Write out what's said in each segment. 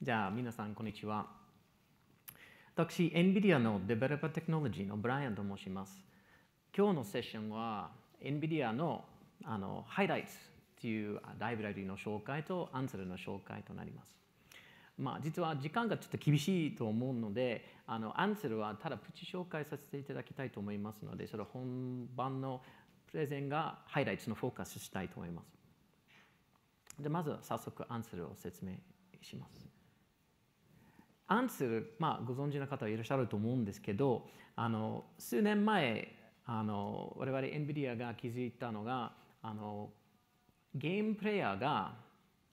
じゃあ皆さんこんにちは。私、NVIDIA のデベロッパーテクノロジーのブライアンと申します。今日のセッションは NVIDIA のHighlights というライブラリの紹介と ANSEL の紹介となります。まあ、実は時間がちょっと厳しいと思うので、ANSEL はただプチ紹介させていただきたいと思いますので、それ本番のプレゼンが Highlights のフォーカスしたいと思います。でまず早速 ANSEL を説明します。ANSEL、まあ、ご存知の方いらっしゃると思うんですけど、数年前我々 NVIDIA が気づいたのがゲームプレイヤーが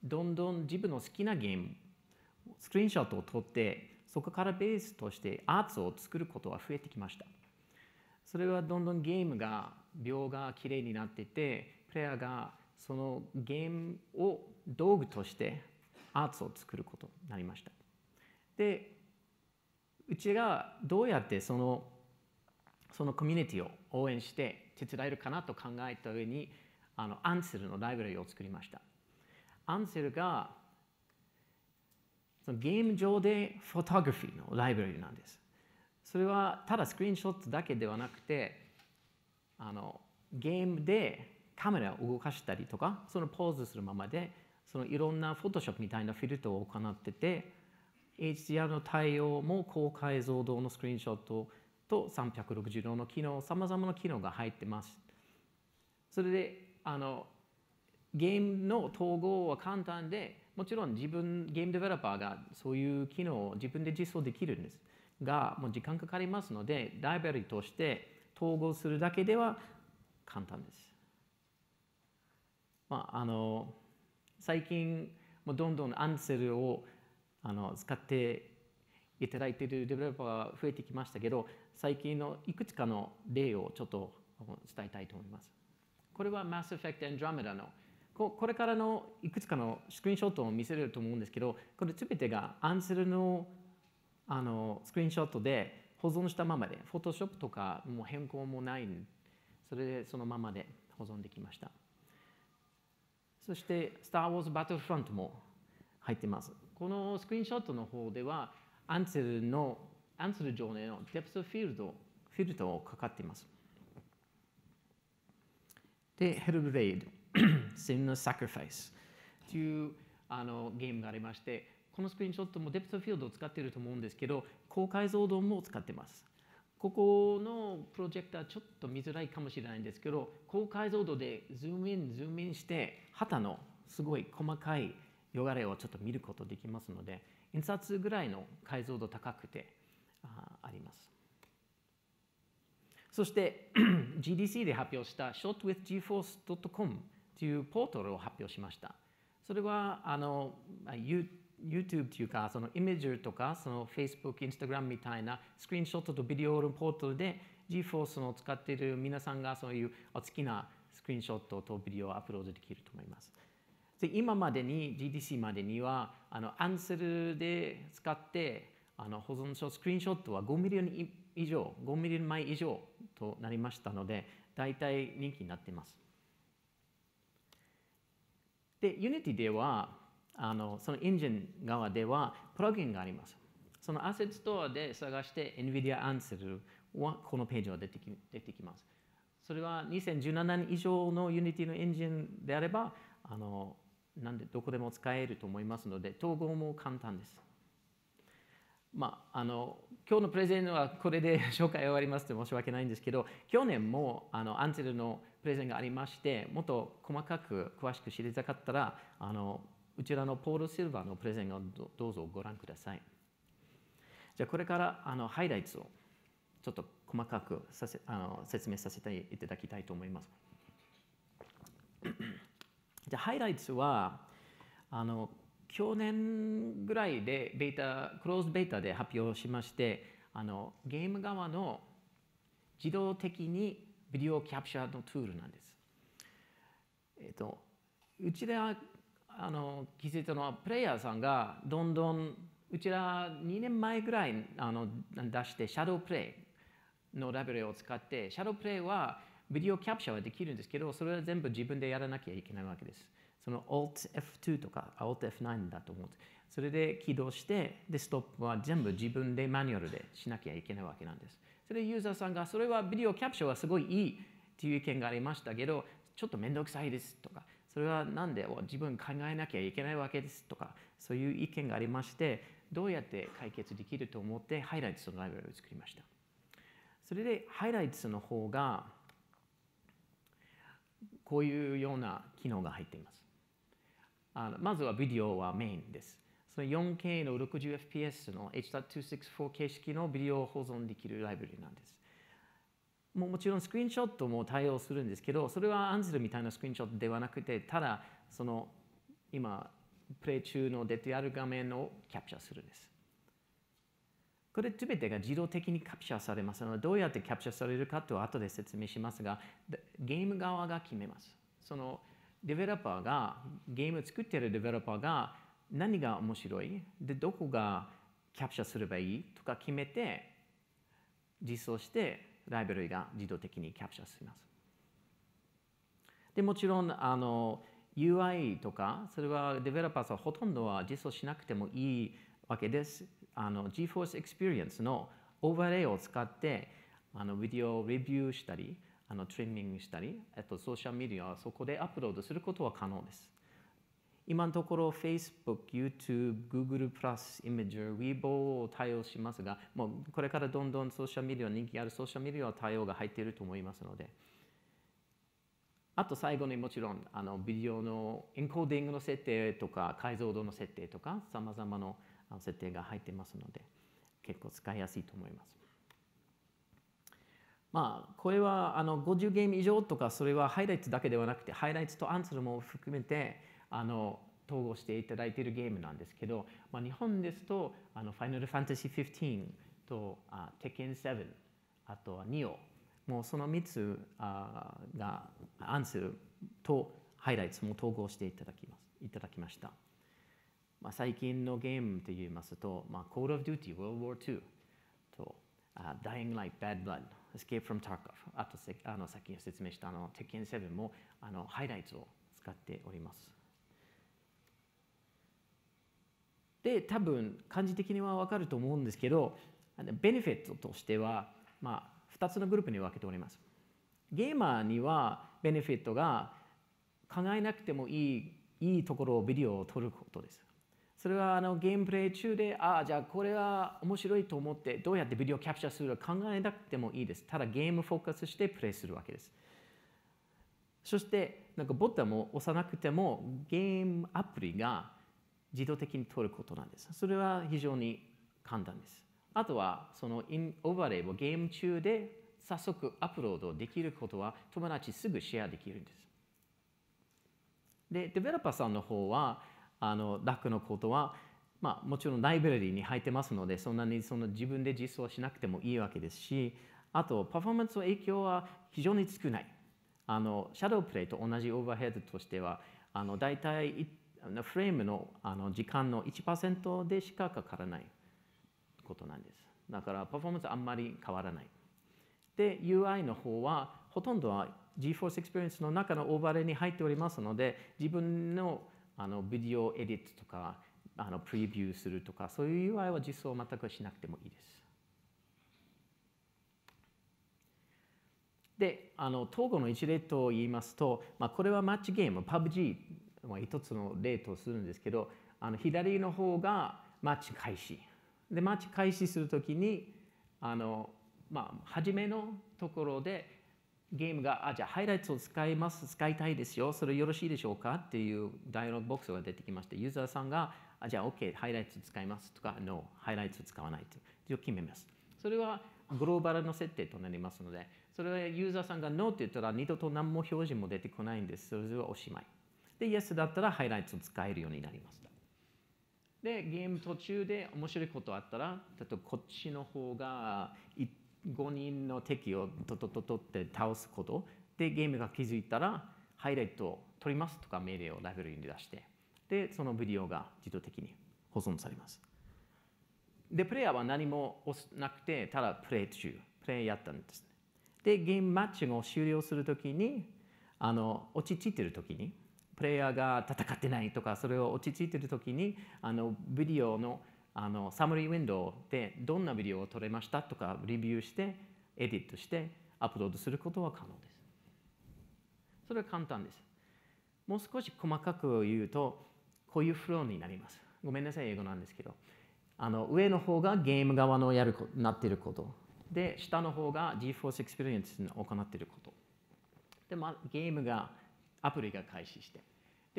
どんどん自分の好きなゲームスクリーンショットを撮ってそこからベースとしてアーツを作ることが増えてきました。それはどんどんゲームが描画がきれいになっていてプレイヤーがそのゲームを道具としてアーツを作ることになりました。でうちがどうやってそのコミュニティを応援して手伝えるかなと考えた上にANSEL のライブラリを作りました。ANSEL がゲーム上でフォトグラフィーのライブラリなんです。それはただスクリーンショットだけではなくてゲームでカメラを動かしたりとかそのポーズするままでそのいろんなフォトショップみたいなフィルターを行ってて HDR の対応も高解像度のスクリーンショットと360度の機能さまざまな機能が入ってます。それでゲームの統合は簡単でもちろん自分ゲームデベロッパーがそういう機能を自分で実装できるんですがもう時間かかりますのでライブラリとして統合するだけでは簡単です。まあ、最近もどんどんANSELを使っていただいているデベロッパーが増えてきましたけど最近のいくつかの例をちょっと伝えたいと思います。これは Mass Effect Andromeda のこれからのいくつかのスクリーンショットを見せれると思うんですけどこれ全てが ANSEL のスクリーンショットで保存したままで Photoshop とかもう変更もないそれでそのままで保存できました。そして「Star Wars Battlefront」も入ってます。このスクリーンショットの方では ANSEL の ANSEL 上での Depthフィルターをかかっています。で「ヘルブレイド」Sinのサクリファイスというゲームがありましてこのスクリーンショットもデプトフィールドを使っていると思うんですけど高解像度も使ってます。ここのプロジェクターちょっと見づらいかもしれないんですけど高解像度でズームインして旗のすごい細かいよがれをちょっと見ることできますので印刷ぐらいの解像度高くてあります。そしてGDC で発表した「ShotWithGForce.com」というポータルを発表しました。それはYouTube というかそのイメージとかその Facebook、Instagram みたいなスクリーンショットとビデオのポータルで GeForce を使っている皆さんがそういうお好きなスクリーンショットとビデオをアップロードできると思います。で今までに GDC までにはANSEL で使って保存したスクリーンショットは5ミリオン枚以上となりましたので大体人気になっています。で Unity ではそのエンジン側ではプラグインがあります。そのアセットストアで探して NVIDIA ANSEL はこのページが出てきます。それは2017年以上の Unity のエンジンであればなんでどこでも使えると思いますので統合も簡単です。まあ、今日のプレゼンはこれで紹介終わりますって申し訳ないんですけど去年もANSEL のプレゼンがありましてもっと細かく詳しく知りたかったらうちらのポール・シルバーのプレゼンをどうぞご覧ください。じゃあこれからハイライトをちょっと細かく説明させていただきたいと思います。じゃあハイライトは去年ぐらいでクローズベータで発表しましてゲーム側の自動的にビデオキャプチャーのツールなんです。うちで気づいたのはプレイヤーさんがどんどんうちら2年前ぐらい出してシャドープレイのラベルを使ってシャドープレイはビデオキャプチャーはできるんですけど、それは全部自分でやらなきゃいけないわけです。その Alt-F2 とか Alt-F9 だと思う。それで起動して、で、ストップは全部自分でマニュアルでしなきゃいけないわけなんです。それでユーザーさんが、それはビデオキャプチャーはすごいいいという意見がありましたけど、ちょっとめんどくさいですとか、それはなんで自分考えなきゃいけないわけですとか、そういう意見がありまして、どうやって解決できると思って、Highlights のライブラリを作りました。それで Highlights の方が、こういうような機能が入っています。まずはビデオはメインです。その 4K の 60fps の H.264 形式のビデオを保存できるライブラリなんです。もちろんスクリーンショットも対応するんですけど、それはANSELみたいなスクリーンショットではなくて、ただその今プレイ中の出てある画面をキャプチャーするんです。これ全てが自動的にキャプチャーされますので、どうやってキャプチャーされるかと後で説明しますが、ゲーム側が決めます。そのデベロッパーが、ゲームを作っているデベロッパーが何が面白い、でどこがキャプチャーすればいいとか決めて実装して、ライブラリが自動的にキャプチャーします。でもちろんUI とか、それはデベロッパーはほとんどは実装しなくてもいいわけです。GeForce Experience のオーバーレイを使ってビデオをレビューしたりトリミングしたり、ソーシャルメディアはそこでアップロードすることは可能です。今のところ Facebook、YouTube、Google+、Imager、Weibo を対応しますが、もうこれからどんどんソーシャルメディア、人気あるソーシャルメディアは対応が入っていると思いますので。あと最後にもちろんビデオのエンコーディングの設定とか解像度の設定とかさまざまな設定が入っていますので、結構使いやすいと思います。まあ、これは50ゲーム以上とか、それはハイライトだけではなくて、ハイライトとANSELも含めて統合していただいているゲームなんですけど、日本ですとファイナルファンタジー15とTekken 7、あとはNIO、もうその3つがANSELとハイライトも統合していただきました。最近のゲームといいますと、Call of Duty World War II とDying Light Bad Blood、Escape from Tarkov、あとさっき説明したTekken 7もハイライトを使っております。で、多分感じ的には分かると思うんですけど、ベネフィットとしては、2つのグループに分けております。ゲーマーにはベネフィットが考えなくてもいいところをビデオを撮ることです。それはゲームプレイ中で、じゃあこれは面白いと思ってどうやってビデオキャプチャーするか考えなくてもいいです。ただゲームフォーカスしてプレイするわけです。そしてボタンを押さなくてもゲームアプリが自動的に取ることなんです。それは非常に簡単です。あとはそのオーバーレイをゲーム中で早速アップロードできることは、友達すぐシェアできるんです。で、デベロッパーさんの方は楽のことは、もちろんライブラリに入ってますので、そんなに自分で実装しなくてもいいわけですし、あとパフォーマンスの影響は非常に少ない。シャドープレイと同じオーバーヘッドとしては、だいたいフレームの時間の 1% でしかかからないことなんです。だからパフォーマンスあんまり変わらない。で、UI の方はほとんどは GeForce Experience の中のオーバーレイに入っておりますので、自分のビデオエディットとかプレビューするとか、そういう UI は実装全くしなくてもいいです。で、統合の一例と言いますと、これはマッチゲーム PUBG一つの例とするんですけど、左の方がマッチ開始で、マッチ開始するときに初めのところでゲームがじゃあハイライトを使いたいですよ、それよろしいでしょうかっていうダイアログボックスが出てきまして、ユーザーさんがじゃあ OK ハイライト使いますとか NO ハイライト使わないと決めます。それはグローバルの設定となりますので、それはユーザーさんが NO って言ったら二度と何も表示も出てこないんです。それはおしまいで、Yes だったらハイライトを使えるようになりました。で、ゲーム途中で面白いことあったら、ちょっとこっちの方が5人の敵をとって倒すことで、ゲームが気づいたらハイライトを取りますとか命令をライブラリに出して、でそのビデオが自動的に保存されます。で、プレイヤーは何も押さなくて、ただプレイ中、プレイやったんですね。でゲームマッチを終了するときに落ち着いてるときにプレイヤーが戦ってないとかそれを落ち着いてるときにビデオのサムリーウィンドウでどんなビデオを撮れましたとかレビューしてエディットしてアップロードすることは可能です。それは簡単です。もう少し細かく言うとこういうフローになります。ごめんなさい英語なんですけど上の方がゲーム側のなっていることで下の方が GeForce Experience の行っていることで、ゲームがアプリが開始して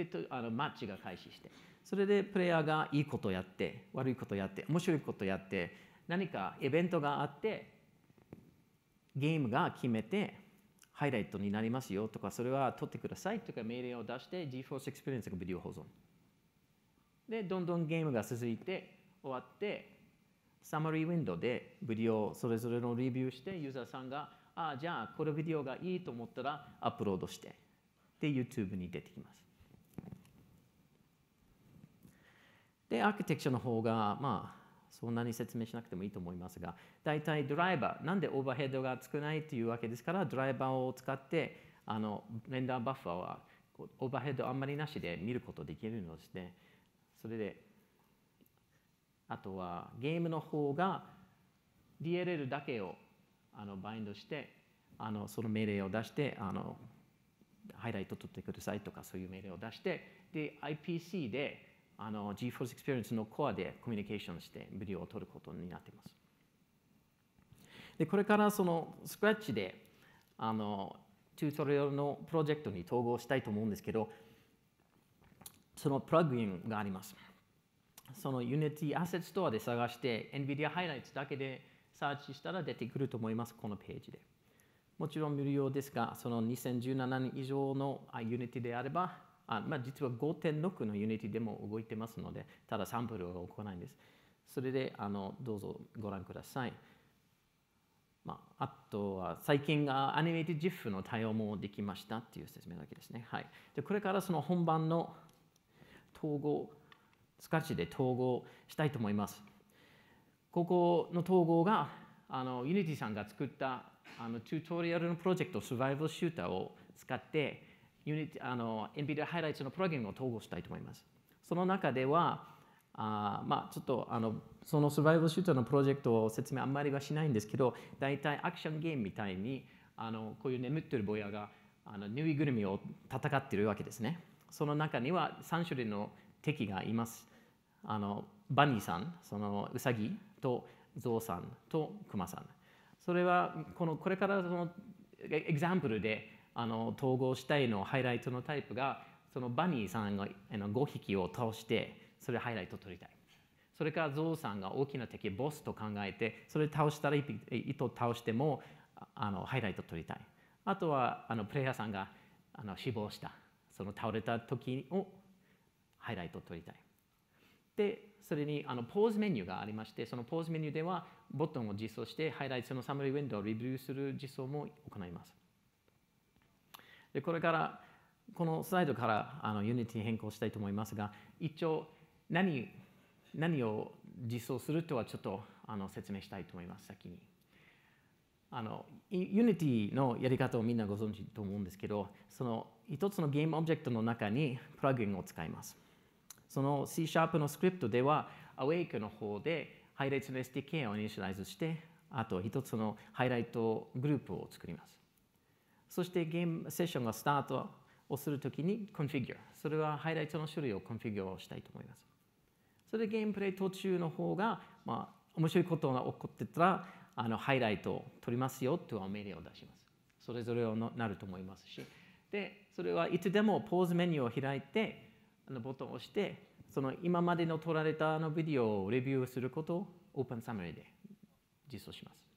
でマッチが開始してそれでプレイヤーがいいことやって悪いことやって面白いことやって何かイベントがあってゲームが決めてハイライトになりますよとかそれは撮ってくださいとか命令を出して GeForce Experience がビデオ保存でどんどんゲームが続いて終わってサマリーウィンドウでビデオをそれぞれのレビューしてユーザーさんがじゃあこのビデオがいいと思ったらアップロードしてで YouTube に出てきます。でアーキテクチャの方がそんなに説明しなくてもいいと思いますが大体ドライバーなんでオーバーヘッドが少ないというわけですからドライバーを使ってレンダーバッファーはオーバーヘッドあんまりなしで見ることできるのですね。それであとはゲームの方が DLL だけをバインドしてその命令を出してハイライト取ってくださいとかそういう命令を出してで IPC でGeForce Experience のコアでコミュニケーションしてビデオを撮ることになっています。でこれからそのスクラッチでチュートリアルのプロジェクトに統合したいと思うんですけどそのプラグインがあります。その Unity アセットストアで探して NVIDIA Highlights だけでサーチしたら出てくると思います。このページでもちろん無料ですがその2017年以上の Unity であれば実は 5.6 の Unity でも動いてますのでただサンプルは行わないんです。それでどうぞご覧ください。あとは最近アニメーティド GIF の対応もできましたっていう説明だけですね。はい、でこれからその本番の統合スカッチで統合したいと思います。ここの統合がUnity さんが作ったチュートリアルのプロジェクト Survival Shooter を使ってNVIDIA Highlights のプログラムを統合したいと思います。その中ではちょっとその Survival Shooter のプロジェクトを説明あんまりはしないんですけど大体アクションゲームみたいにこういう眠ってる坊やがぬいぐるみを戦っているわけですね。その中には3種類の敵がいます。バニーさんそのウサギとゾウさんとクマさん。それはこれからそのエグザンプルで統合したいのハイライトのタイプがそのバニーさんが5匹を倒してそれハイライト取りたい。それからゾウさんが大きな敵ボスと考えてそれ倒したら糸倒してもハイライト取りたい。あとはプレイヤーさんが死亡したその倒れた時をハイライトを取りたい。でそれにポーズメニューがありましてそのポーズメニューではボタンを実装してハイライトのサムリーウィンドウをレビューする実装も行います。でこれからこのスライドからUnity に変更したいと思いますが一応何を実装するとはちょっと説明したいと思います。先にUnity のやり方をみんなご存知と思うんですけどその一つのゲームオブジェクトの中にプラグインを使います。その C# のスクリプトでは Awake の方でハイライトの SDK をイニシャライズしてあと一つのハイライトグループを作ります。そしてゲームセッションがスタートをするときに Configure それはハイライトの種類を Configure したいと思います。それでゲームプレイ途中の方が面白いことが起こってたらハイライトを取りますよという命令を出します。それぞれになると思いますしでそれはいつでもポーズメニューを開いてボタンを押してその今までの撮られたビデオをレビューすることをオープンサムリーで実装します。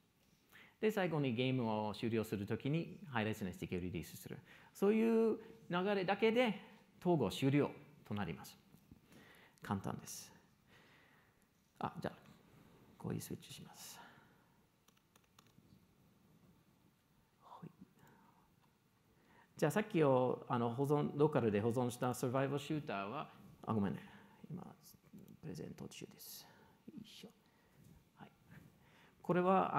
で最後にゲームを終了するときにハイライトの SDK をリリースするそういう流れだけで統合終了となります。簡単です。じゃあこういうスイッチします。じゃあさっきをローカルで保存したサバイバルシューターはごめんね今プレゼント中です。はい、これは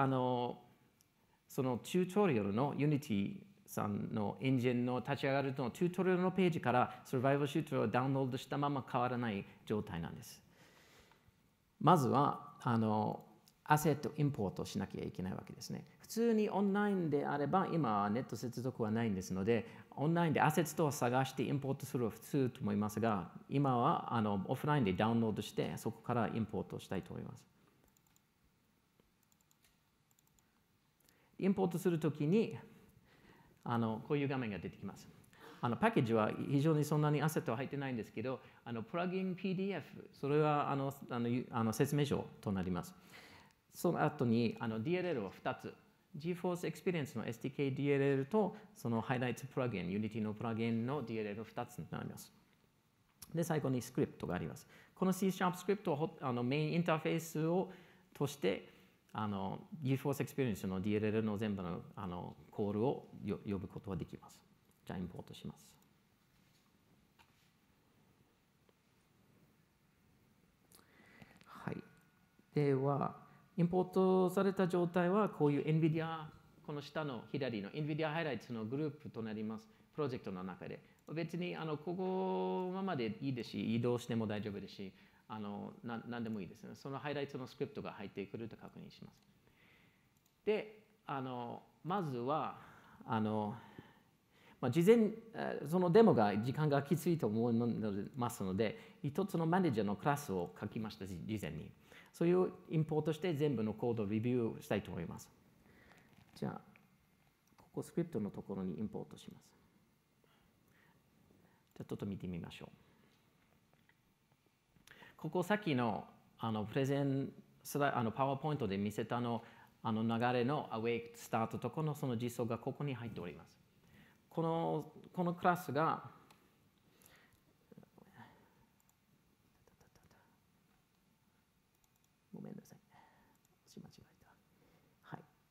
そのチュートリアルの Unity さんのエンジンの立ち上がるとのチュートリアルのページからサバイバルシューターをダウンロードしたまま変わらない状態なんです。まずはアセットインポートしなきゃいけないわけですね。普通にオンラインであれば今ネット接続はないんですので、オンラインでアセットを探してインポートするのは普通と思いますが、今はオフラインでダウンロードしてそこからインポートしたいと思います。インポートするときにこういう画面が出てきます。パッケージは非常にそんなにアセットは入ってないんですけど、プラグイン PDF、 それは説明書となります。その後にDLL を2つ、GeForce Experience の SDK DLL とその Highlights プラグイン、Unity のプラグインの DLL を2つになります。で、最後にスクリプトがあります。この C# スクリプトをメインインターフェースをとしてGeForce Experience の DLL の全部のコールを呼ぶことができます。じゃあインポートします。はい。では、インポートされた状態はこういう NVIDIA、 この下の左の NVIDIA Highlights のグループとなります。プロジェクトの中で。別にここまでいいですし、移動しても大丈夫ですし、何でもいいですね。そのハイライトのスクリプトが入ってくると確認します。で、まずは、事前、そのデモが時間がきついと思いますので、一つのマネージャーのクラスを書きました、事前に。それをインポートして全部のコードをレビューしたいと思います。じゃあ、ここスクリプトのところにインポートします。じゃあ、ちょっと見てみましょう。ここさっきのプレゼンパワーポイントで見せた流れの Awake Start とこのその実装がここに入っております。このクラスが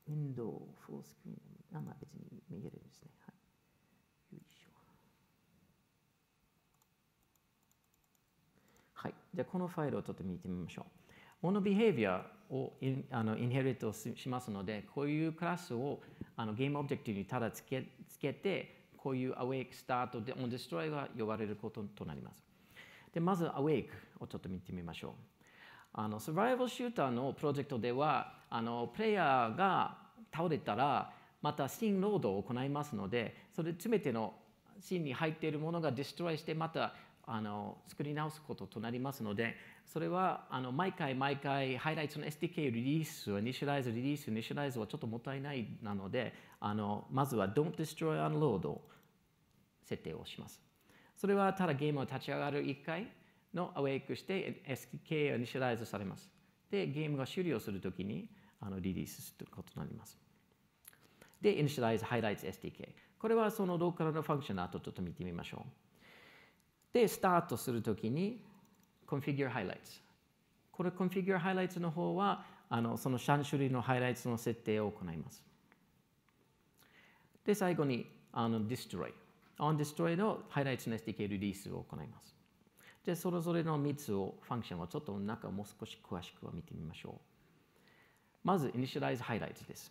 ウィンドウ、フォースクリーン、別に見えるんですね。はい。よいしょ。はい。じゃあ、このファイルをちょっと見てみましょう。オノビヘイビアをインヘリットしますので、こういうクラスをゲームオブジェクトにただつけて、こういうアウェイクスタートでオンデストロイが呼ばれることとなります。で、まずアウェイクをちょっと見てみましょう。サバイバルシューターのプロジェクトでは、プレイヤーが倒れたらまたシーンロードを行いますので、それ全てのシーンに入っているものがデストロイしてまた作り直すこととなりますので、それは毎回ハイライトの SDK リリース、イニシャライズはちょっともったいないなので、まずは Don't Destroy Unload 設定をします。それはただゲームを立ち上がる1回のアウェイクして SDK がイニシャライズされます。で、ゲームが終了するときにリリースすることになります。で、イニシャライズ、ハイライト、SDK。これはそのローカルのファンクションの後ちょっと見てみましょう。で、スタートするときに Configure Highlights。これ Configure Highlights の方はその3種類のハイライトの設定を行います。で、最後にDestroy。OnDestroy のハイライトの SDK リリースを行います。で、それぞれの3つを、ファンクションをちょっと中をもう少し詳しくは見てみましょう。まず、Initialize Highlights です。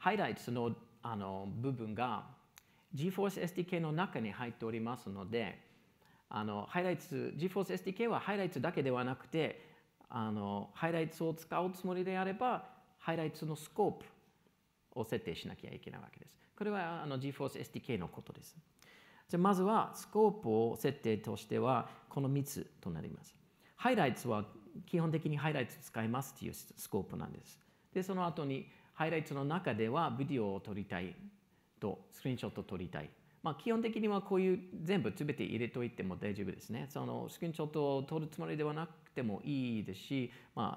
Highlights の部分が GeForce SDK の中に入っておりますので、GeForce SDK は Highlights だけではなくて、Highlights を使うつもりであれば、Highlights のスコープを設定しなきゃいけないわけです。これはGeForce SDK のことです。じゃあまずはスコープを設定としてはこの3つとなります。ハイライトは基本的にハイライト使いますというスコープなんです。で、その後にハイライトの中ではビデオを撮りたいとスクリーンショットを撮りたい。基本的にはこういう全部全て入れといても大丈夫ですね。スクリーンショットを撮るつもりではなくてもいいですし、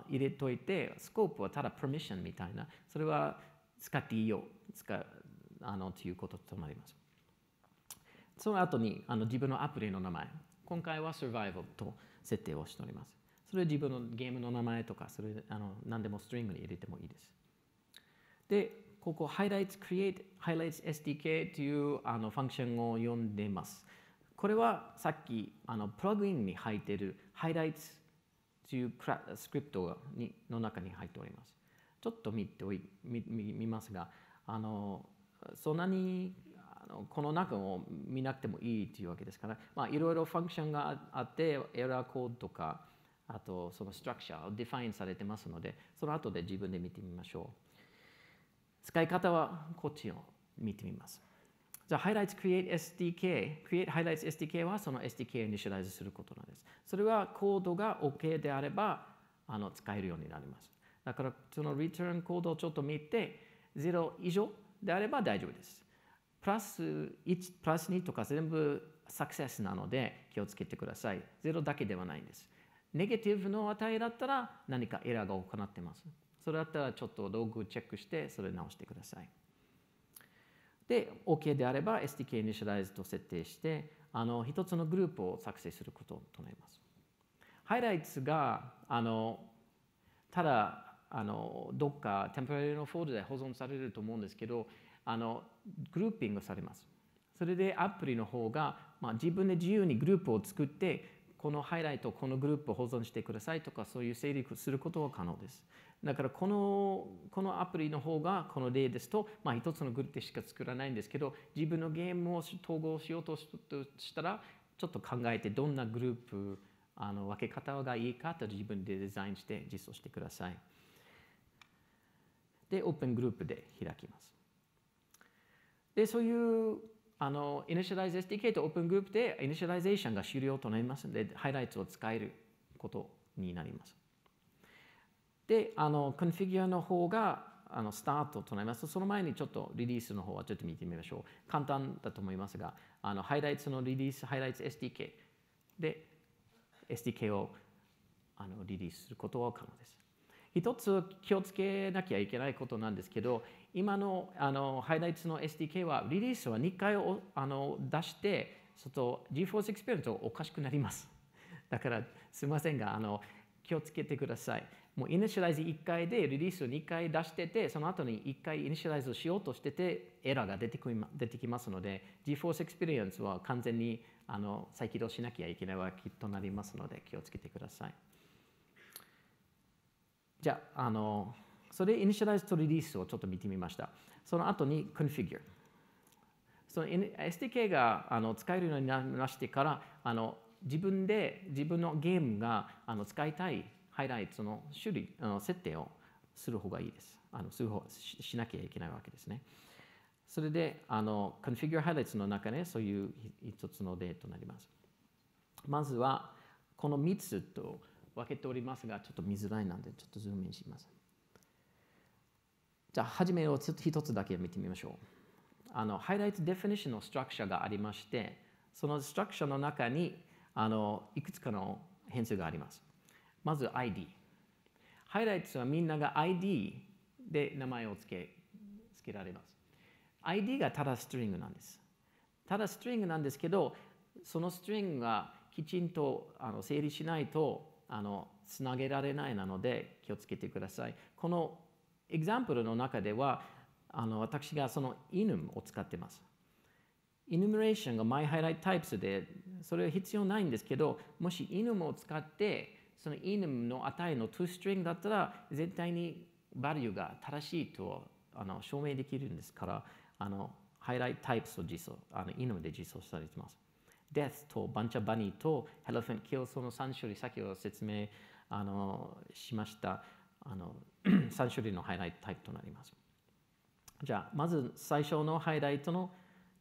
入れといて、スコープはただパーミッションみたいな、それは使っていいよ。ということとなります。その後に自分のアプリの名前、今回は Survival と設定をしております。それ自分のゲームの名前とか、それ何でもストリングに入れてもいいです。で、ここ Highlights Create Highlights SDK というファンクションを呼んでいます。これはさっきプラグインに入っている Highlights というスクリプトの中に入っております。ちょっと見ますが、そんなにこの中を見なくてもいいというわけですから、まあ、いろいろファンクションがあって、エラーコードとか、あとそのストラクチャーをディファインされてますので、その後で自分で見てみましょう。使い方はこっちを見てみます。じゃあ、Highlights Create SDK、Create Highlights SDK はその SDK をイニシャライズすることなんです。それはコードが OK であれば使えるようになります。だから、その Return コードをちょっと見て、0以上であれば大丈夫です。プラス1、プラス2とか全部サクセスなので気をつけてください。0だけではないんです。ネガティブの値だったら何かエラーが行ってます。それだったらちょっとログをチェックして、それ直してください。で、OK であれば SDK イニシャライズと設定して、一つのグループを作成することとなります。ハイライツが、ただ、どっかテンポラリーのフォルダで保存されると思うんですけど、グルーピングされます。それでアプリの方が、まあ、自分で自由にグループを作って、このハイライト、このグループを保存してくださいとか、そういう整理することは可能です。だからこのアプリの方がこの例ですと、まあ、一つのグループしか作らないんですけど、自分のゲームを統合しようとしたらちょっと考えてどんなグループ分け方がいいかと自分でデザインして実装してください。でオープングループで開きます。でそういうイニシャライズ SDK とオープングループでイニシャライゼーションが終了となりますのでハイライトを使えることになります。で、コンフィギュアの方がスタートとなります。その前にちょっとリリースの方はちょっと見てみましょう。簡単だと思いますが、ハイライツのリリース、ハイライツ SDK で SDK をリリースすることは可能です。一つ気をつけなきゃいけないことなんですけど、今のハイライツの SDK はリリースは2回出して、GeForce Experience おかしくなります。だからすみませんが、気をつけてください。もうイニシャライズ1回でリリースを2回出してて、その後に1回イニシャライズをしようとしてて、エラーが出てきますので、GeForce Experience は完全に再起動しなきゃいけないわけとなりますので、気をつけてください。じゃあ、それイニシャライズとリリースをちょっと見てみました。その後に Configure。その SDK が使えるようになりましてから、自分のゲームが使いたいハイライトの種類、設定をする方がいいです。しなきゃいけないわけですね。それで、Configure Highlights の中で、そういう一つの例となります。まずは、この3つと分けておりますが、ちょっと見づらいので、ちょっとズームインします。じゃあ、はじめを一つだけ見てみましょう。ハイライトデフィニッションのストラクチャーがありまして、そのストラクチャーの中に、いくつかの変数があります。まず ID。ハイライトはみんなが ID で名前を付けられます。ID がただストリングなんです。ただストリングなんですけど、そのストリングがきちんと整理しないとつなげられないなので気をつけてください。このエグザンプルの中では私がその enum を使っています。enumeration が myHighlightTypes でそれは必要ないんですけど、もし enum を使ってその enum の値の toString だったら絶対に value が正しいと証明できるんですからhighlight types をenum で実装されています。death と bunch bunny と elephant kill その3種類先ほど説明しました3種類の highlight type となります。じゃあまず最初の highlight の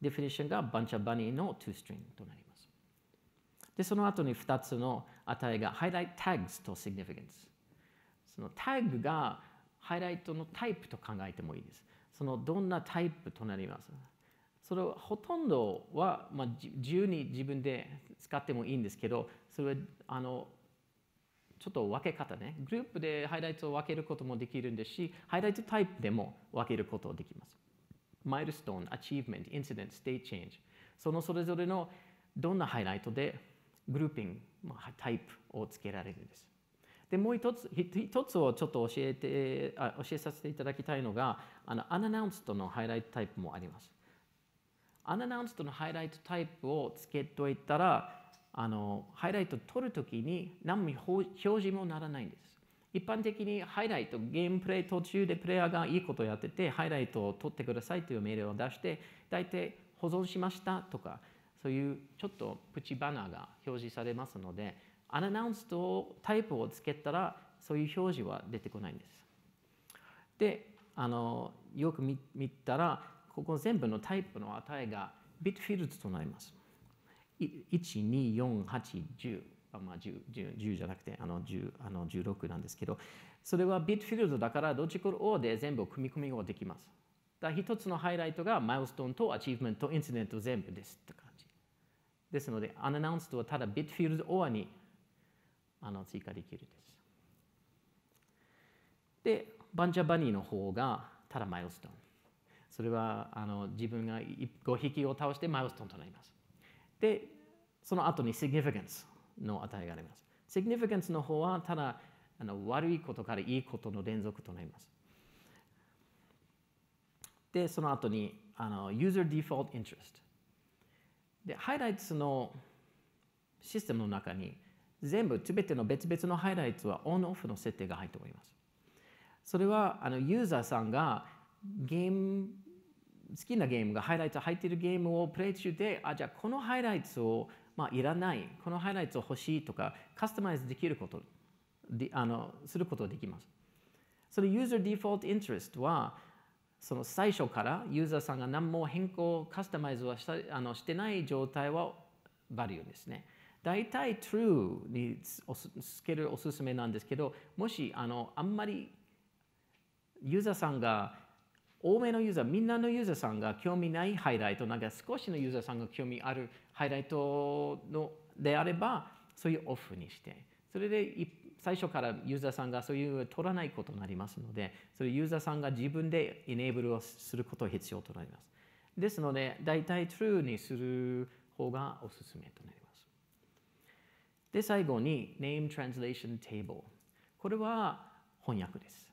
definition が bunch bunny の toString となります。で、その後に2つの値が、ハイライトタグとシグニフィカンス。そのタグがハイライトのタイプと考えてもいいです。そのどんなタイプとなります。それをほとんどは、まあ、自由に自分で使ってもいいんですけど、それはちょっと分け方ね。グループでハイライトを分けることもできるんですし、ハイライトタイプでも分けることができます。マイルストーン、アチーブメント、インシデント、ステートチェンジ。そのそれぞれのどんなハイライトでグルーピング、タイプをつけられるんです。で、もう一つをちょっと教えさせていただきたいのが、Unannounced のハイライトタイプもあります。Unannounced のハイライトタイプをつけといたら、ハイライト撮るときに何も表示もならないんです。一般的にハイライト、ゲームプレイ途中でプレイヤーがいいことをやってて、ハイライトを撮ってくださいという命令を出して、大体保存しましたとか、そういうちょっとプチバナーが表示されますので、アナウンスとタイプをつけたら、そういう表示は出てこないんです。で、よく見たら、ここ全部のタイプの値がビットフィールドとなります。1、2、4、8、10、まあ、10じゃなくて16なんですけど、それはビットフィールドだからどっちかで全部組み込みができます。だから1つのハイライトがマイルストーンとアチーブメント、インシデント全部ですって感じですので、アナウンスとはただビットフィールドオアに追加できるです。で、バンジャーバニーの方がただマイルストーン、それは自分が5匹を倒してマイルストーンとなります。で、その後に significance の値があります。significance の方はただ悪いことからいいことの連続となります。で、その後にuser default interest。で、ハイライトのシステムの中に全部全ての別々のハイライトはオンオフの設定が入っております。それはユーザーさんが好きなゲームがハイライト入っているゲームをプレイ中で、じゃあこのハイライトを、いらない、このハイライトを欲しいとかカスタマイズできることすることができます。そのユーザーデフォルトインテレストはその最初からユーザーさんが何も変更カスタマイズはしてない状態はバリューですね。大体 True につけるおすすめなんですけど、もしあんまりユーザーさんが多めのユーザー、みんなのユーザーさんが興味ないハイライト、なんか少しのユーザーさんが興味あるハイライトのであれば、そういうオフにして、それで最初からユーザーさんがそういう取らないことになりますので、それユーザーさんが自分でエネーブルをすることが必要となります。ですので、大体 True にする方がおすすめとなります。で、最後に Name Translation Table。これは翻訳です。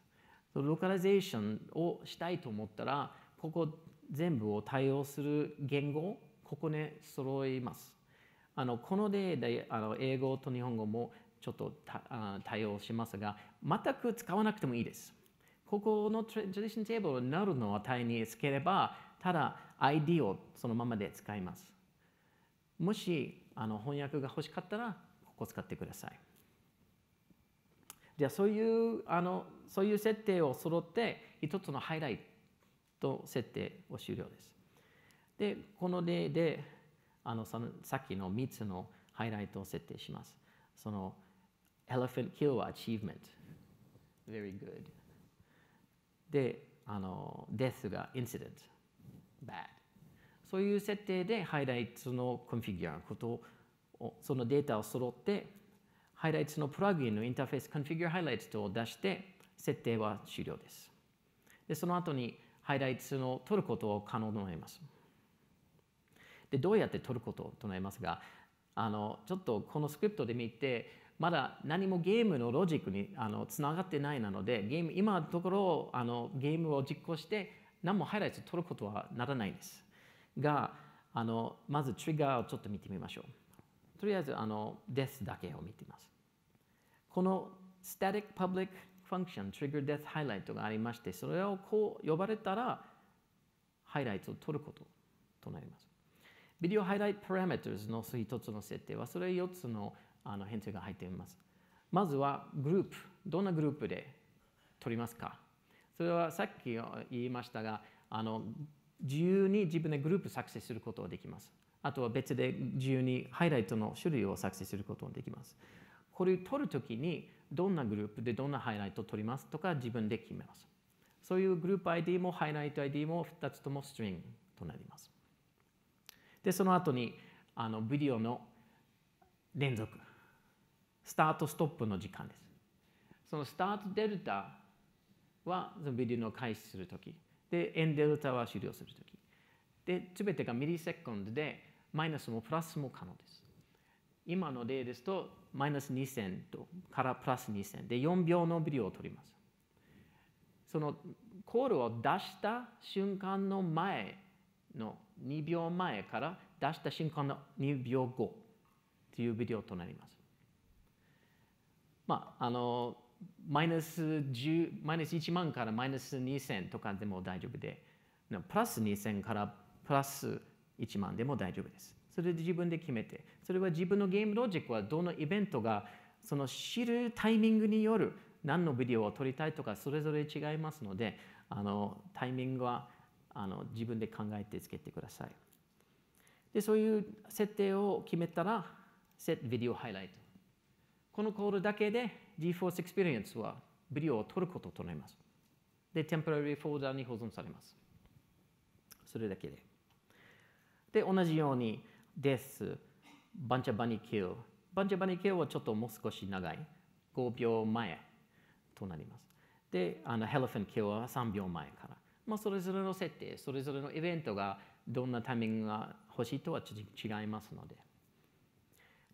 ローカライゼーションをしたいと思ったら、ここ全部を対応する言語、ここね揃えます。この例で英語と日本語もちょっと対応しますが、全く使わなくてもいいです。ここのトランジションテーブルになるの値につければ、ただ ID をそのままで使います。もし翻訳が欲しかったら、ここ使ってください。じゃあそういう設定を揃って一つのハイライト設定を終了です。で、この例でさっきの3つのハイライトを設定します。その Elephant Kill は Achievement。Very good。で、Death が Incident。Bad。そういう設定でハイライトのコンフィギュアことを、そのデータを揃ってハイライトのプラグインのインターフェース、Configure Highlights を出して、設定は終了です。で、その後にハイライトを取ることを可能となります。で、どうやって取ることとなりますが、ちょっとこのスクリプトで見て、まだ何もゲームのロジックにつながってないなので、今のところゲームを実行して、何もハイライトを取ることはならないです。が、まずトリガーをちょっと見てみましょう。とりあえずdeath だけを見ています。この static public function trigger death highlight がありまして、それをこう呼ばれたらハイライトを取ることとなります。ビデオハイライトパラメーターズの一つの設定は、それ4つの変数が入っています。まずはグループ、どんなグループで取りますか。それはさっき言いましたが、自由に自分でグループ作成することができます。あとは別で自由にハイライトの種類を作成することができます。これを取るときにどんなグループでどんなハイライトを取りますとか自分で決めます。そういうグループ ID もハイライト ID も2つとも string となります。で、その後にビデオの連続、スタートストップの時間です。そのスタートデルタはそのビデオの開始するとき、で、エンデルタは終了するとき。で、全てがミリセコンドで、マイナスもプラスも可能です。今の例ですと、マイナス2000からプラス2000で4秒のビデオを撮ります。そのコールを出した瞬間の前の2秒前から出した瞬間の2秒後というビデオとなります。まあ、マイナス1万からマイナス2000とかでも大丈夫で、プラス2000からプラス1万でも大丈夫です。それで自分で決めて、それは自分のゲームロジックはどのイベントがその知るタイミングによる何のビデオを撮りたいとかそれぞれ違いますので、タイミングは自分で考えてつけてください。で、そういう設定を決めたら Set Video Highlight、 このコールだけで GeForce Experience はビデオを撮ることとなります。で、Temporary フォルダに保存されます。それだけで。で、同じようにです。バンチャバニキル。バンチャバニキルはちょっともう少し長い。5秒前となります。で、ヘルフェンキルは3秒前から。まあ、それぞれの設定、それぞれのイベントがどんなタイミングが欲しいとは違いますので。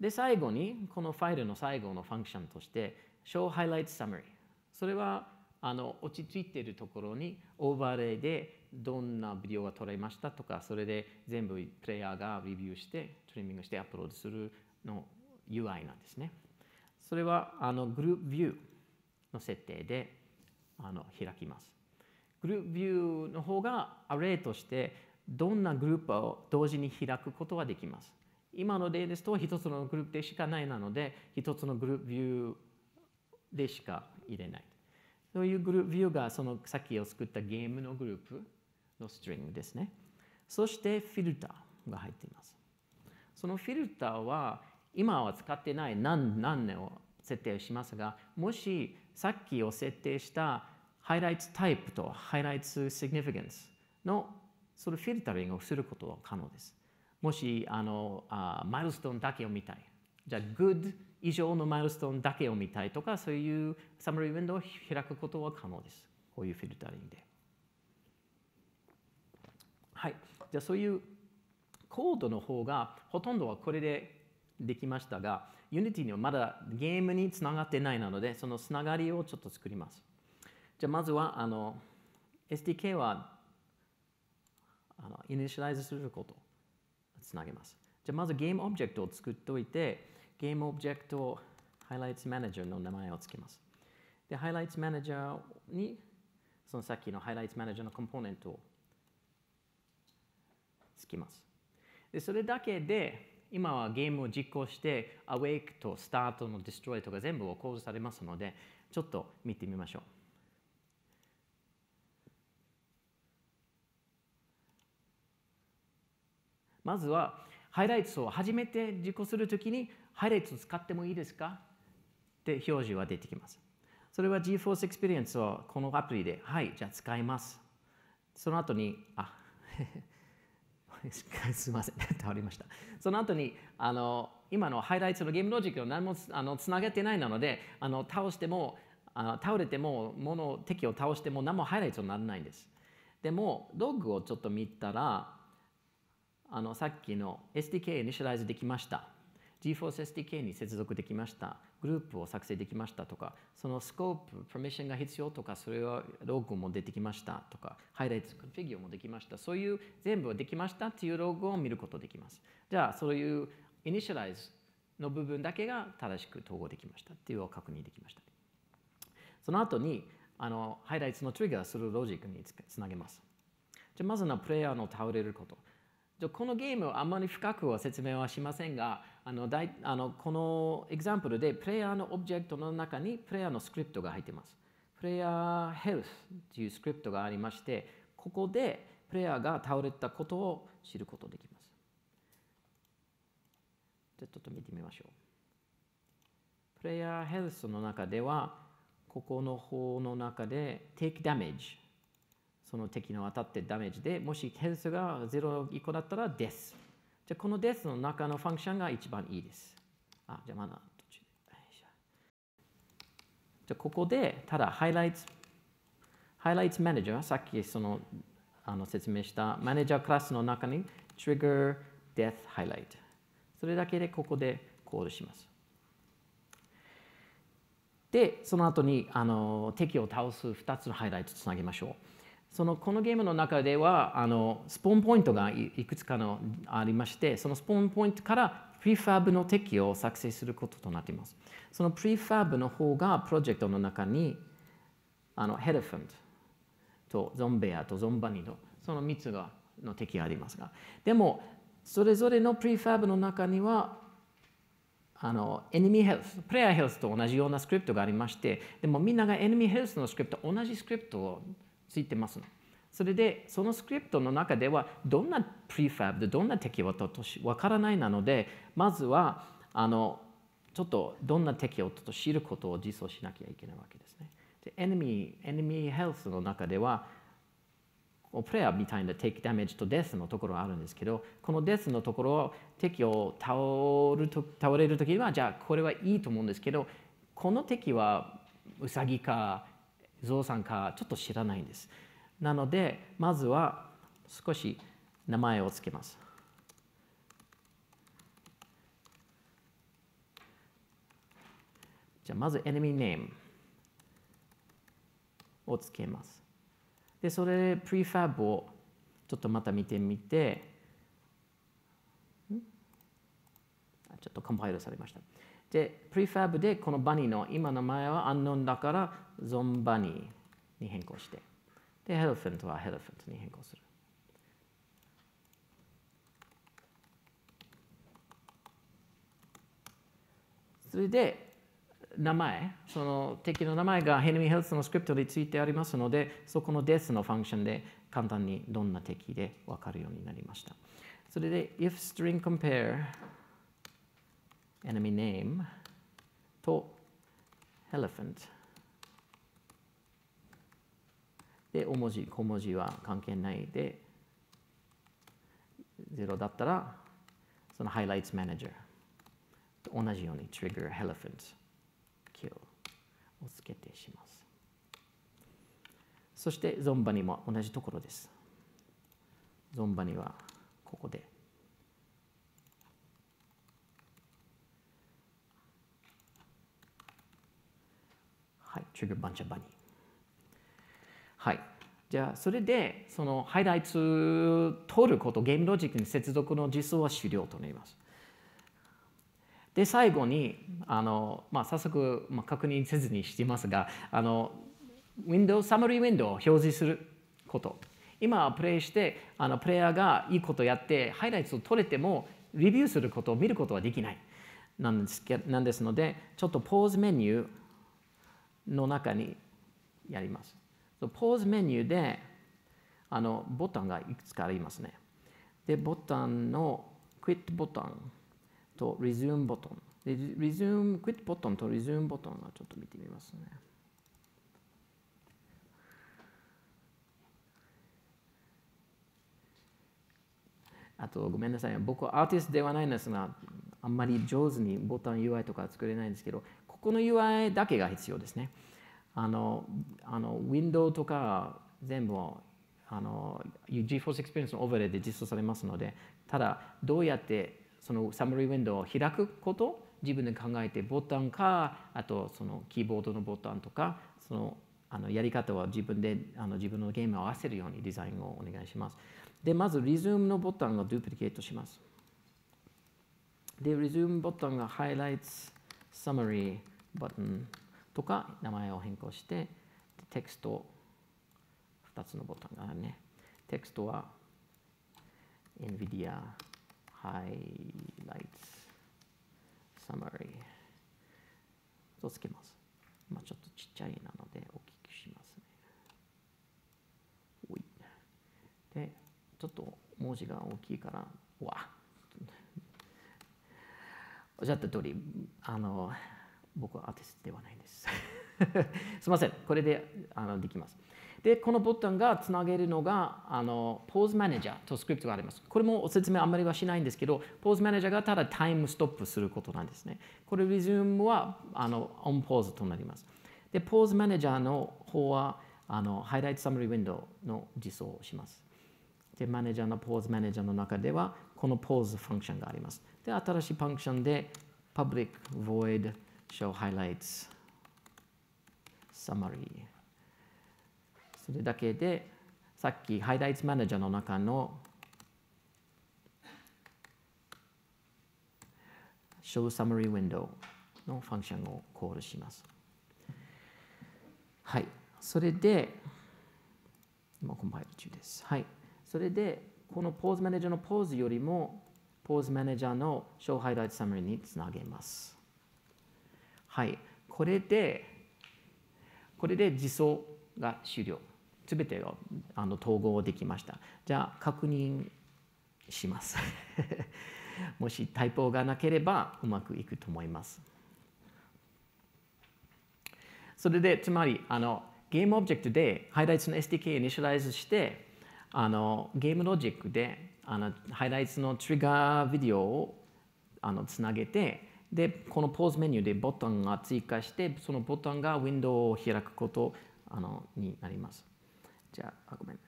で、最後に、このファイルの最後のファンクションとして、Show Highlight Summary。それは、落ち着いているところにオーバーレイで、どんなビデオが撮れましたとか、それで全部プレイヤーがレビューして、トリミングしてアップロードするの UI なんですね。それはグループビューの設定で開きます。グループビューの方がアレイとしてどんなグループを同時に開くことができます。今の例ですと一つのグループでしかないなので、一つのグループビューでしか入れない。そういうグループビューがそのさっきを作ったゲームのグループのストリングですね。そしてフィルターが入っています。そのフィルターは今は使ってない何年を設定しますが、もしさっきを設定したハイライトタイプとハイライトシグニフィカンスのそのフィルタリングをすることは可能です。もしマイルストーンだけを見たい。じゃあ Good 以上のマイルストーンだけを見たいとか、そういうサマリーウィンドウを開くことは可能です。こういうフィルタリングで。はい、じゃあそういうコードの方がほとんどはこれでできましたが、 Unity にはまだゲームにつながってないなので、そのつながりをちょっと作ります。じゃあまずはSDK はイニシャライズすることをつなげます。じゃあまずゲームオブジェクトを作っておいて、ゲームオブジェクトを Highlights Manager の名前をつけます。で、Highlights Manager にそのさっきの Highlights Manager のコンポーネントをつきます。で、それだけで今はゲームを実行して、Awake と Start の Destroy とか全部を構造されますので、ちょっと見てみましょう。まずは、ハイライトを初めて実行するときに、ハイライトを使ってもいいですかって表示は出てきます。それは GeForce Experience をこのアプリで、はい、じゃあ使います。その後に、すみません、倒れました。その後に今のハイライトのゲームロジックを何もつなげてないなので、倒れても敵を倒しても何もハイライトにならないんです。でもログをちょっと見たら、さっきの SDK イニシャライズできました。GeForce SDK に接続できました。グループを作成できましたとか、そのスコープ、パーミッションが必要とか、それはログも出てきましたとか、ハイライト、コンフィギュアもできました。そういう全部できましたっていうログを見ることができます。じゃあ、そういうイニシャライズの部分だけが正しく統合できましたっていうのを確認できました。その後に、ハイライトのトリガーするロジックにつなげます。じゃあ、まずはプレイヤーの倒れること。このゲームはあまり深くは説明はしませんが、このエグザンプルでプレイヤーのオブジェクトの中にプレイヤーのスクリプトが入っています。プレイヤーヘルスというスクリプトがありまして、ここでプレイヤーが倒れたことを知ることができます。じゃあちょっと見てみましょう。プレイヤーヘルスの中では、ここの方の中で Take Damage。その敵の当たってダメージで、もしヘルスが0以降だったらデス。じゃあこのデスの中のファンクションが一番いいです。じゃあまだ途中で。じゃあここで、ただハイライトマネージャー、さっき説明したマネージャークラスの中に Trigger Death Highlight。それだけでここでコールします。で、その後に敵を倒す2つのハイライトつなげましょう。このゲームの中ではスポーンポイントがいくつかのありまして、そのスポーンポイントからプリファブの敵を作成することとなっています。そのプリファブの方がプロジェクトの中にヘルファントとゾンベアとゾンバニド、その3つの敵がありますが、でもそれぞれのプリファブの中にはエネミーヘルス、プレイヤーヘルスと同じようなスクリプトがありまして、でもみんながエネミーヘルスのスクリプト、同じスクリプトをついてます。それでそのスクリプトの中ではどんなプリファブでどんな敵を落としわからないなので、まずはちょっとどんな敵を落とし知ることを実装しなきゃいけないわけですね。でエネミーヘルスの中ではプレイヤーみたいなテイクダメージとデスのところがあるんですけど、このデスのところを敵を倒れるときには、じゃあこれはいいと思うんですけど、この敵はウサギかゾウさんかちょっと知らないんです。なのでまずは少し名前をつけます。じゃあまず enemy name をつけます。でそれでプリファブをちょっとまた見てみて、ちょっとコンパイルされました。でプリファブでこのバニーの今の名前はアンノンだからゾンバニーに変更して、でヘルフェントはヘルフェントに変更する。それで名前、その敵の名前がエネミーヘルスのスクリプトについてありますので、そこのですのファンクションで簡単にどんな敵で分かるようになりました。それで if string compare enemy name と elephant で小文字は関係ないで0だったらその highlights manager と同じように trigger elephantをつけてします。そしてゾンバニも同じところです。ゾンバニはここではいトリガーバンチャーバニー、はい、じゃあそれでそのハイライト取ること、ゲームロジックに接続の実装は終了となります。で最後に早速、確認せずにしていますが、サマリーウィンドウを表示すること、今プレイしてプレイヤーがいいことをやってハイライトを取れてもレビューすることを見ることはできないなんですので、ちょっとポーズメニューの中にやります。ポーズメニューでボタンがいくつかありますね。でボタンのクイットボタンとリズームボタン、クイットボタンとリズームボタンはちょっと見てみますね。あとごめんなさい、僕はアーティストではないんですが、あんまり上手にボタン UI とか作れないんですけど、ここの UI だけが必要ですね。ウィンドウとか全部GeForce Experience のオーバーレイで実装されますので、ただどうやってそのサマリーウィンドウを開くことを自分で考えて、ボタンかあとそのキーボードのボタンとか、そのやり方は自分で自分のゲームを合わせるようにデザインをお願いします。でまずリズームのボタンをデュプリケートします。でリズームボタンがハイライトサマリーボタンとか名前を変更して、テクスト2つのボタンがあるね。テクストは NVIDIA Highlights Summary とつけます。ちょっとちっちゃいなので大きくしますね。おい。で、ちょっと文字が大きいから、おっしゃった通り、僕はアーティストではないんです。すみません、これでできます。でこのボタンがつなげるのがポーズマネージャーとスクリプトがあります。これもお説明あんまりはしないんですけど、ポーズマネージャーがただタイムストップすることなんですね。これリズームはオンポーズとなります。でポーズマネージャーの方はハイライトサムリーウィンドウの実装をします。でマネージャーのポーズマネージャーの中ではこのポーズファンクションがあります。で新しいファンクションで public void show highlights summary、それだけでさっきハイライトマネージャーの中のShow Summary Window のファンクションをコールします。はい、それで、今コンパイル中です。はい、それで、このポーズマネージャーのポーズよりも、ポーズマネージャーの Show Highlight Summary につなげます。はい、これで実装が終了。すべてが統合できました。じゃあ、確認します。もしタイプがなければうまくいくと思います。それでつまりゲームオブジェクトでハイライトの SDK をイニシャライズしてゲームロジックでハイライトのトリガービデオをつなげてでこのポーズメニューでボタンが追加してそのボタンがウィンドウを開くことになります。じゃあごめん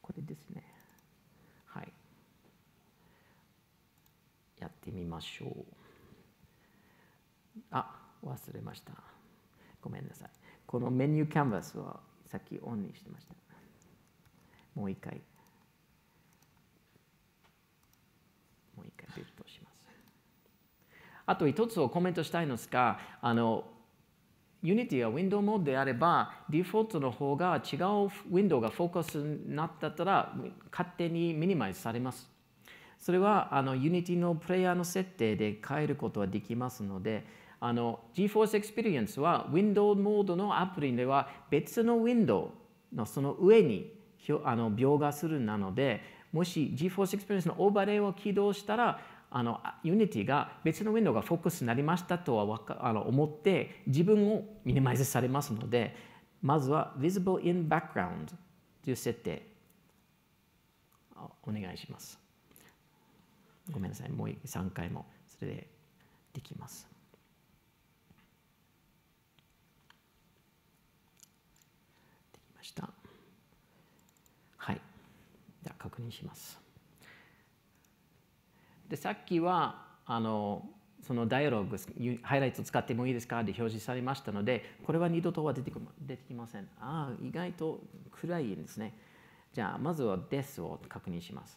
これですね。やってみましょう。あ、忘れました。ごめんなさい。このメニューキャンバスはさっきオンにしてました。もう一回。もう一回ベルトします。あと一つをコメントしたいのですが、Unity や Window モードであれば、デフォルトの方が違う Window がフォーカスになったら、勝手にミニマイズされます。それはUnity のプレイヤーの設定で変えることはできますので、GeForce Experience は Window モードのアプリでは別の Window のその上に描画するなので、もし GeForce Experience のオーバーレイを起動したら、Unity が別の Window がフォーカスになりましたとは思って自分をミニマイズされますので、まずは Visible in Background という設定お願いします。ごめんなさい、もう3回もそれでできます。できました。はい。じゃあ確認します。で、さっきはそのダイアログ、ハイライト使ってもいいですかで表示されましたので、これは二度とは出てきません。ああ、意外と暗いんですね。じゃあ、まずはですを確認します。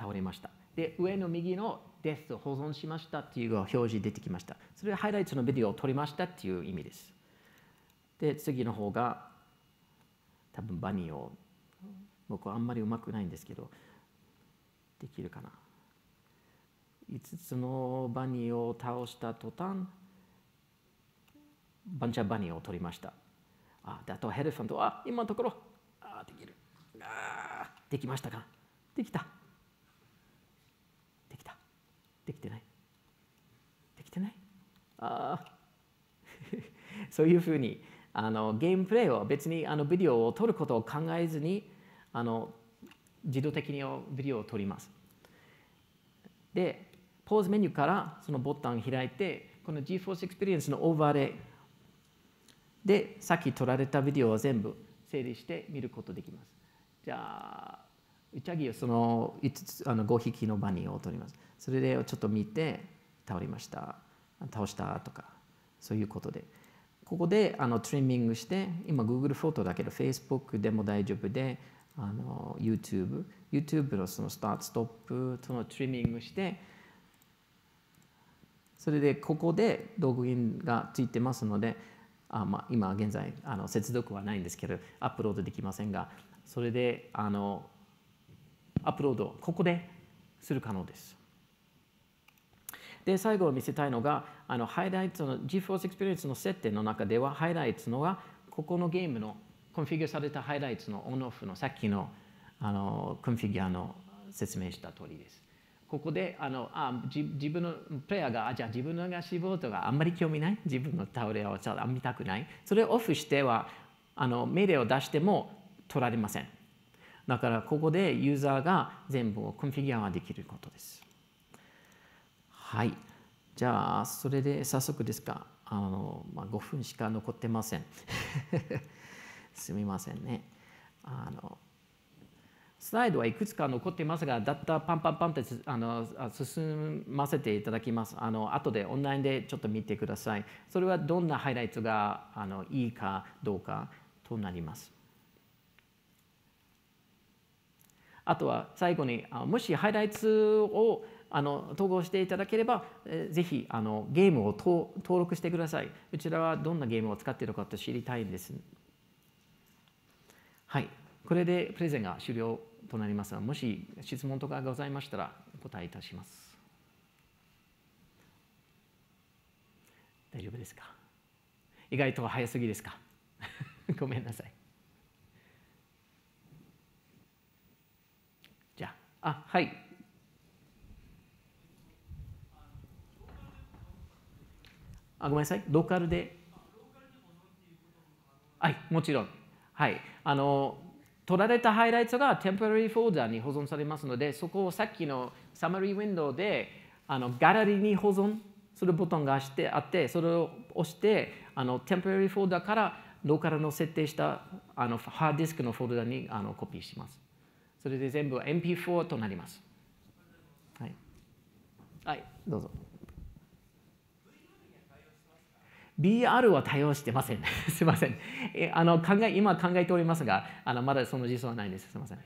倒れました。で、上の右のですを保存しましたっていう表示出てきました。それはハイライトのビデオを撮りましたっていう意味です。で、次の方が多分バニーを僕はあんまりうまくないんですけどできるかな。5つのバニーを倒した途端バンチャーバニーを撮りました。あ、だとヘルファントは今のところできる。できましたか？できた。できてないそういうふうにゲームプレイを別にビデオを撮ることを考えずに自動的にビデオを撮ります。で、ポーズメニューからそのボタンを開いてこの GeForce Experience のオーバーレイでさっき撮られたビデオを全部整理して見ることができます。じゃあ打ち上げをその5匹のバニーを取ります。それでちょっと見て倒りました。倒したとかそういうことでここでトリミングして今 Google フォトだけど Facebook でも大丈夫でYouTube のそのスタートストップとのトリミングしてそれでここでログインがついてますので今現在接続はないんですけどアップロードできませんがそれでアップロードをここでする可能です。で、最後見せたいのが、ハイライトの GeForce Experience の設定の中では、ハイライトのが、ここのゲームのコンフィギュアされたハイライトのオンオフのさっきのコンフィギュアの説明した通りです。ここで自分のプレイヤーが、じゃあ自分が死亡とかあんまり興味ない、自分の倒れを見たくない、それをオフしては命令を出しても取られません。だからここでユーザーが全部をコンフィギュアできることです。はい。じゃあそれで早速ですが5分しか残ってません。すみませんね。スライドはいくつか残っていますが、だったらパンパンパンって進ませていただきます。後でオンラインでちょっと見てください。それはどんなハイライトがいいかどうかとなります。あとは最後に、もしハイライトを統合していただければ、ぜひゲームを登録してください。うちらはどんなゲームを使っているのかと知りたいんです。はい、これでプレゼンが終了となりますが、もし質問とかございましたらお答えいたします。大丈夫ですか？意外と早すぎですか？ごめんなさい。じゃあ、はい。ごめんなさい、ローカルで。はい、もちろん。はい。取られたハイライトがテンポラリーフォルダに保存されますので、そこをさっきのサマリーウィンドウでガラリーに保存するボタンがあって、それを押してテンポラリーフォルダからローカルの設定したハードディスクのフォルダにコピーします。それで全部 MP4 となります。はい。はい、どうぞ。VR は対応してません。すいません。今考えておりますが、まだその実装はないです。すいません。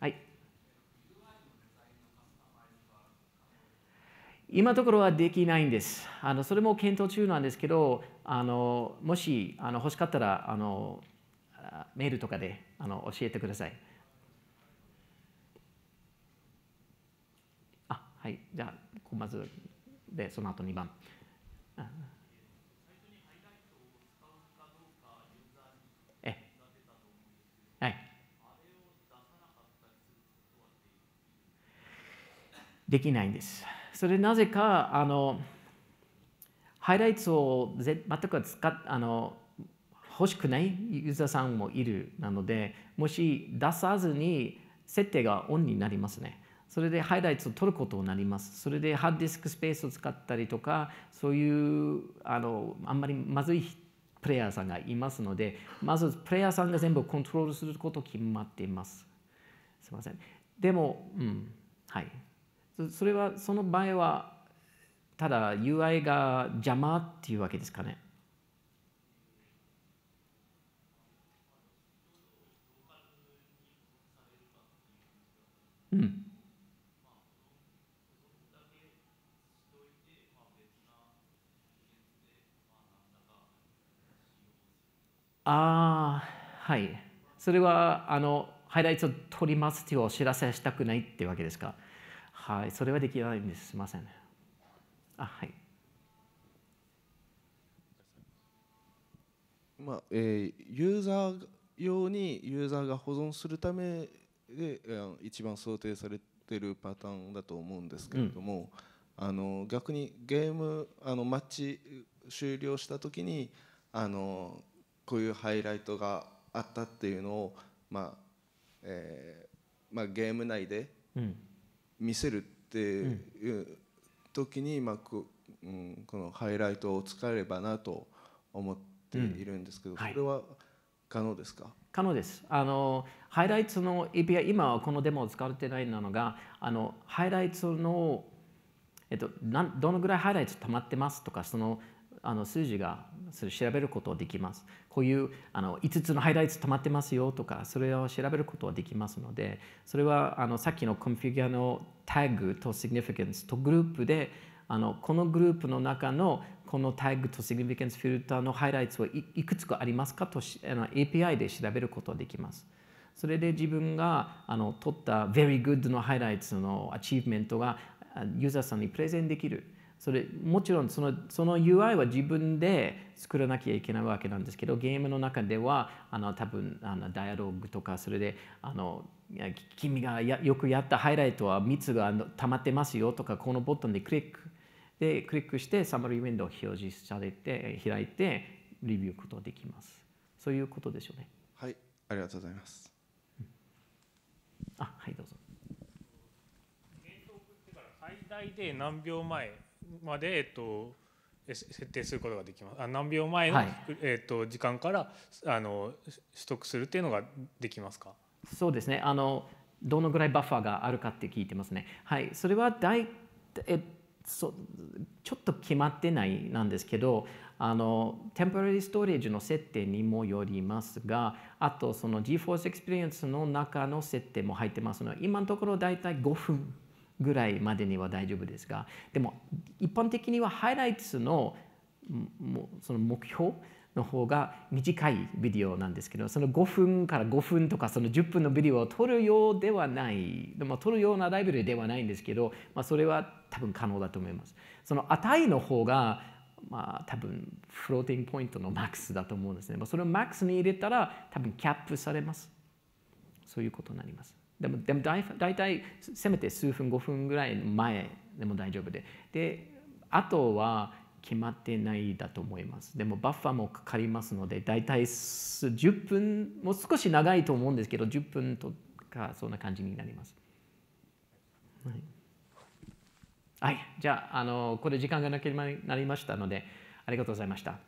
はい。今のところはできないんです。それも検討中なんですけど、もし欲しかったらメールとかで教えてください。あ、はい。じゃあまず。でその後2番。はい、できないんです。それなぜかハイライトを全く欲しくないユーザーさんもいるなので、もし出さずに設定がオンになりますね。それでハイライトを取ることになります。それでハードディスクスペースを使ったりとか、そういうあんまりまずいプレイヤーさんがいますので、まずプレイヤーさんが全部コントロールすること決まっています。すみません。でも、うん、はい。それはその場合はただ UI が邪魔っていうわけですかね。うん。はい。それはハイライトを取りますというお知らせしたくないっていうわけですか。はい。それはできないんです。すみません。はい。ユーザー用にユーザーが保存するためで一番想定されているパターンだと思うんですけれども、うん、逆にゲームマッチ終了したときにこういうハイライトがあったっていうのを、ゲーム内で見せるっていう時に、このハイライトを使えればなと思っているんですけど、それは可能ですか？はい、可能です。ハイライトの API、今はこのデモを使ってないのが、ハイライトの、どのぐらいハイライト溜まってますとか、その数字がそれ調べることはできます。こういう5つのハイライト溜まってますよとか、それを調べることはできますので、それはさっきのコンフィギュアのタグとシグニフィケンスとグループで、このグループの中のこのタグとシグニフィケンスフィルターのハイライトはいくつかありますかと API で調べることはできます。それで自分が取った Very Good のハイライトのアチーブメントがユーザーさんにプレゼンできる。それもちろんその UI は自分で作らなきゃいけないわけなんですけど、ゲームの中では多分ダイアログとか、それで君がよくやったハイライトは3つが溜まってますよとか、このボタンでクリックしてサマリーウィンドウを表示されて開いてレビューことができます。そういうことでしょうね。はい、ありがとうございます。はい、どうぞ。最大で何秒前まで設定することができます。何秒前の、はい、時間から取得するっていうのができますか？そうですね。どのぐらいバッファーがあるかって聞いてますね。はい、それはちょっと決まってないなんですけど、テンポラリーストレージの設定にもよりますが、あとその GeForce Experience の中の設定も入ってますので、今のところだいたい5分ぐらいまでには大丈夫ですが、でも一般的にはハイライツのその目標の方が短いビデオなんですけど、その5分から5分とかその10分のビデオを撮るようではない、まあ、撮るようなライブラリではないんですけど、まあ、それは多分可能だと思います。その値の方が、まあ、多分フローティングポイントのマックスだと思うんですね。まあ、それをマックスに入れたら多分キャップされます。そういうことになります。でもだいたいせめて数分5分ぐらい前でも大丈夫で。で、あとは決まってないだと思います。でもバッファーもかかりますので、だいたい10分もう少し長いと思うんですけど、10分とかそんな感じになります。はい、はい、じゃあこれ時間がなくなりましたのでありがとうございました。